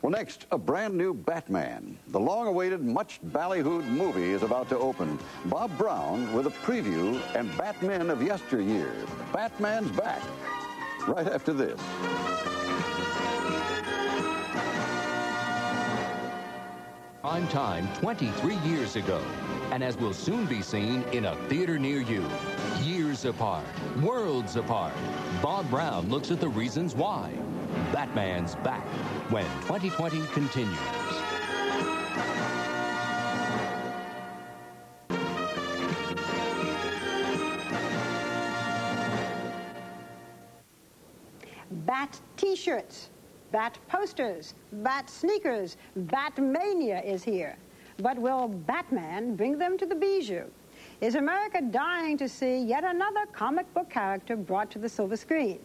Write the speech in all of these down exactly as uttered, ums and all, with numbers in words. Well, next, a brand new Batman. The long-awaited, much-ballyhooed movie is about to open. Bob Brown with a preview and Batmen of yesteryear. Batman's back. Right after this. Prime time twenty-three years ago, and as will soon be seen in a theater near you. Years apart, worlds apart, Bob Brown looks at the reasons why. Batman's back when twenty twenty continues. Bat t-shirts, bat posters, bat sneakers, Batmania is here. But will Batman bring them to the bijou? Is America dying to see yet another comic book character brought to the silver screen?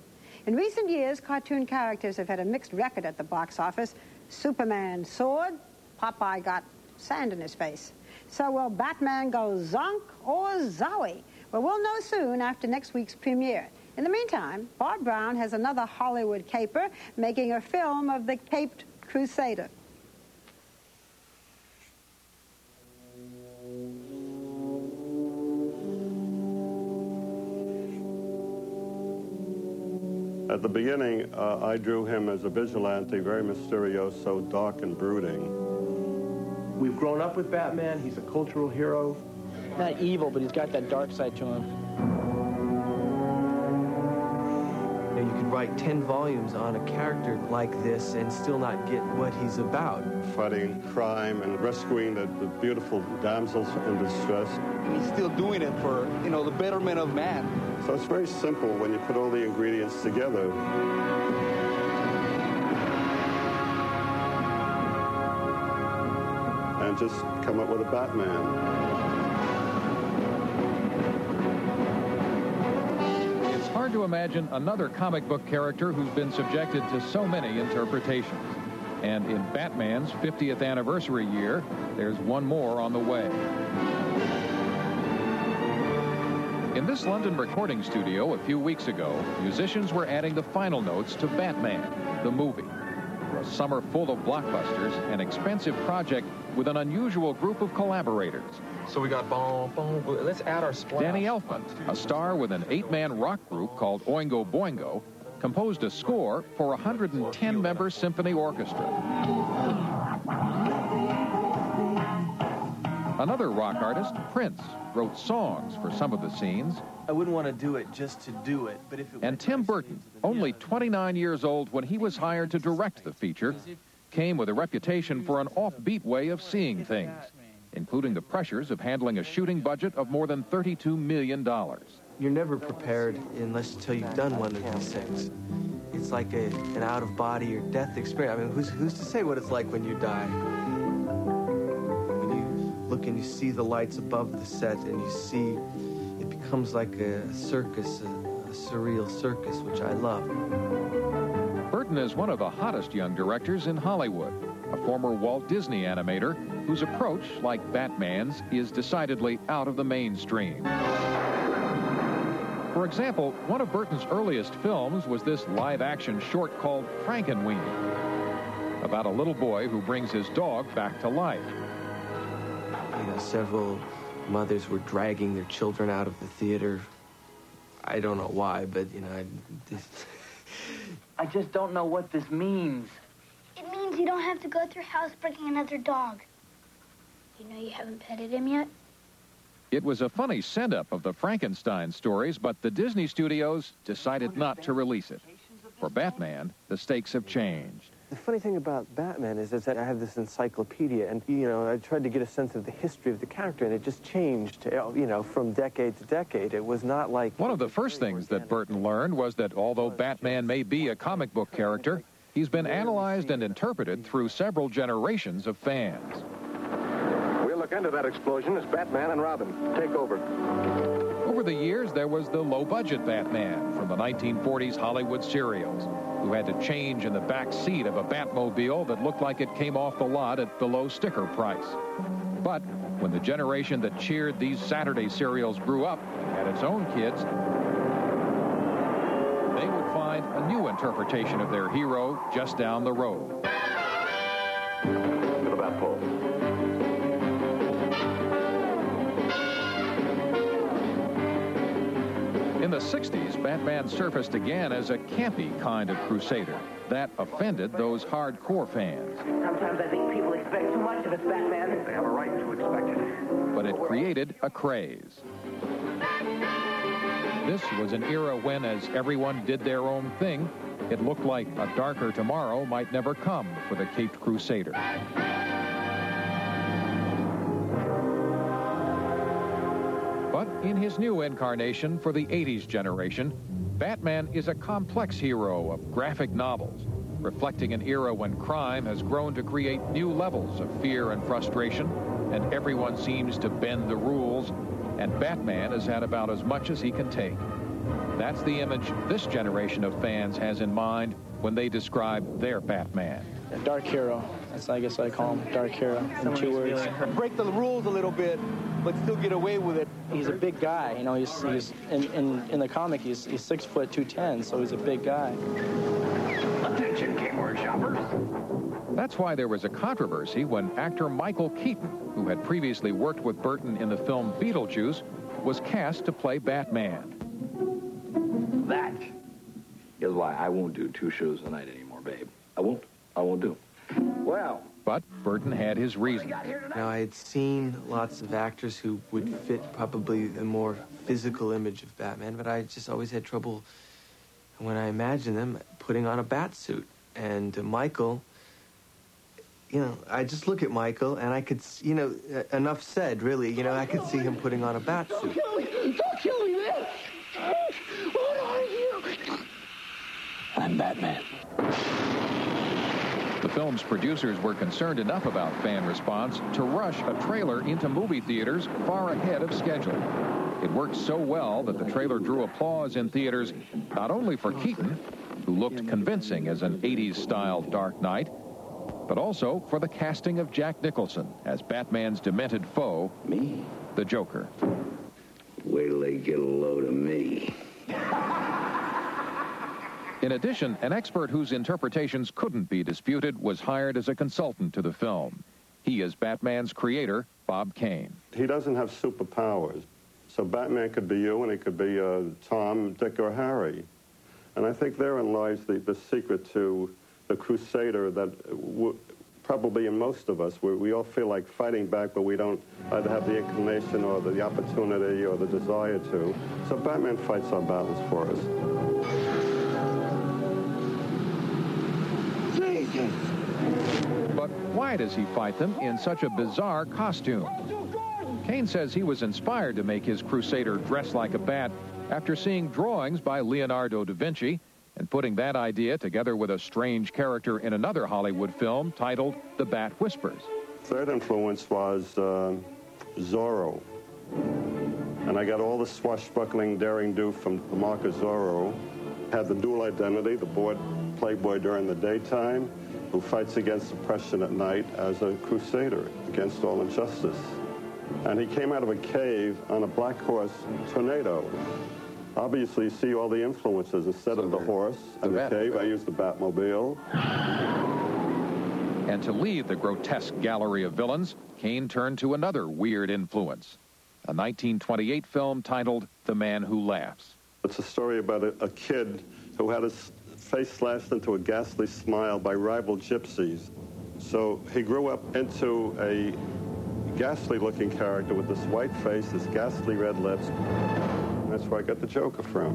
In recent years, cartoon characters have had a mixed record at the box office. Superman soared, Popeye got sand in his face. So will Batman go zonk or zowie? Well, we'll know soon after next week's premiere. In the meantime, Bob Brown has another Hollywood caper, making a film of the Caped Crusader. At the beginning, uh, I drew him as a vigilante, very mysterious, so dark and brooding. We've grown up with Batman. He's a cultural hero. Not evil, but he's got that dark side to him. You know, you could write ten volumes on a character like this and still not get what he's about. Fighting crime and rescuing the, the beautiful damsels in distress. And he's still doing it for, you know, the betterment of man. So it's very simple when you put all the ingredients together. And just come up with a Batman. It's hard to imagine another comic book character who's been subjected to so many interpretations. And in Batman's fiftieth anniversary year, there's one more on the way. In this London recording studio a few weeks ago, musicians were adding the final notes to Batman, the movie. For a summer full of blockbusters, an expensive project with an unusual group of collaborators. So we got bon, bon, let's add our splash. Danny Elfman, a star with an eight-man rock group called Oingo Boingo, composed a score for a one hundred ten member symphony orchestra. Another rock artist, Prince, wrote songs for some of the scenes. I wouldn't want to do it just to do it, but if it And Tim Burton, only twenty-nine years old when he was hired to direct the feature, came with a reputation for an offbeat way of seeing things, including the pressures of handling a shooting budget of more than thirty-two million dollars. You're never prepared unless until you've done one of these things. It's like a, an out-of-body or death experience. I mean, who's, who's to say what it's like when you die? Look and you see the lights above the set, and you see it becomes like a circus, a, a surreal circus, which I love. Burton is one of the hottest young directors in Hollywood, a former Walt Disney animator whose approach, like Batman's, is decidedly out of the mainstream. For example, one of Burton's earliest films was this live-action short called Frankenweenie, about a little boy who brings his dog back to life. You know, several mothers were dragging their children out of the theater. I don't know why, but, you know, I just... I just don't know what this means. It means you don't have to go through housebreaking another dog. You know you haven't petted him yet? It was a funny send-up of the Frankenstein stories, but the Disney studios decided not to release it. For Batman, the stakes have changed. The funny thing about Batman is, is that I have this encyclopedia, and, you know, I tried to get a sense of the history of the character, and it just changed, you know, from decade to decade. It was not like... One of the first things that Burton learned was that although Batman may be a comic book character, he's been analyzed and interpreted through several generations of fans. We'll look into that explosion as Batman and Robin take over. Over the years, there was the low-budget Batman from the nineteen forties Hollywood serials, who had to change in the back seat of a Batmobile that looked like it came off the lot at below sticker price. But when the generation that cheered these Saturday serials grew up and had its own kids, they would find a new interpretation of their hero just down the road. to the bat pole. In the sixties, Batman surfaced again as a campy kind of crusader. That offended those hardcore fans. Sometimes I think people expect too much of us, Batman. They have a right to expect it. But it created a craze. This was an era when, as everyone did their own thing, it looked like a darker tomorrow might never come for the caped crusader. But in his new incarnation for the eighties generation, Batman is a complex hero of graphic novels, reflecting an era when crime has grown to create new levels of fear and frustration, and everyone seems to bend the rules, and Batman has had about as much as he can take. That's the image this generation of fans has in mind when they describe their Batman. Dark hero. That's, I guess I call him dark hero in two words. Break the rules a little bit, but still get away with it. He's a big guy. You know, he's, he's in, in, in the comic, he's, he's six foot two ten, so he's a big guy. Attention, Kmart shoppers. That's why there was a controversy when actor Michael Keaton, who had previously worked with Burton in the film Beetlejuice, was cast to play Batman. That is why I won't do two shows a night anymore, babe. I won't. I won't do. Well. But Burton had his reason. Now, I had seen lots of actors who would fit probably the more physical image of Batman, but I just always had trouble, when I imagined them, putting on a bat suit. And uh, Michael, you know, I just look at Michael, and I could, you know, enough said, really. You know, I could see him putting on a bat suit. Don't kill me. Don't kill me, man. What are you? I'm Batman. The film's producers were concerned enough about fan response to rush a trailer into movie theaters far ahead of schedule. It worked so well that the trailer drew applause in theaters, not only for Keaton, who looked convincing as an eighties-style Dark Knight, but also for the casting of Jack Nicholson as Batman's demented foe, me, the Joker. Wait till they get a load of me. In addition, an expert whose interpretations couldn't be disputed was hired as a consultant to the film. He is Batman's creator, Bob Kane. He doesn't have superpowers, so Batman could be you and it could be uh, Tom, Dick, or Harry. And I think therein lies the, the secret to the crusader that w probably in most of us, we, we all feel like fighting back, but we don't either have the inclination or the, the opportunity or the desire to. So Batman fights our battles for us. But why does he fight them in such a bizarre costume? Kane says he was inspired to make his crusader dress like a bat after seeing drawings by Leonardo da Vinci and putting that idea together with a strange character in another Hollywood film titled The Bat Whispers. Third influence was uh, Zorro. And I got all the swashbuckling daring-do from the mark of Zorro. Had the dual identity, the board playboy during the daytime, who fights against oppression at night as a crusader against all injustice. And he came out of a cave on a black horse, Tornado. Obviously, you see all the influences. Instead so of the horse and the, the cave, I used the Batmobile. And to leave the grotesque gallery of villains, Kane turned to another weird influence, a nineteen twenty-eight film titled The Man Who Laughs. It's a story about a, a kid who had his face slashed into a ghastly smile by rival gypsies. So he grew up into a ghastly-looking character with this white face, this ghastly red lips. That's where I got the Joker from.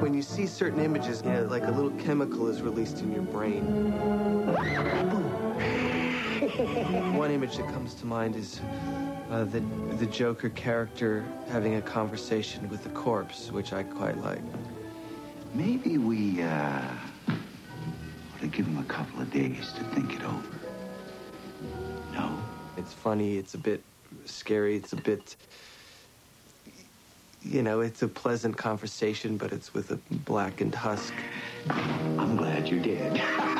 When you see certain images, you know, like a little chemical is released in your brain. One image that comes to mind is uh, the, the Joker character having a conversation with the corpse, which I quite like. Maybe we uh, ought to give him a couple of days to think it over. No? It's funny, it's a bit scary, it's a bit... You know, it's a pleasant conversation, but it's with a blackened husk. I'm glad you're dead.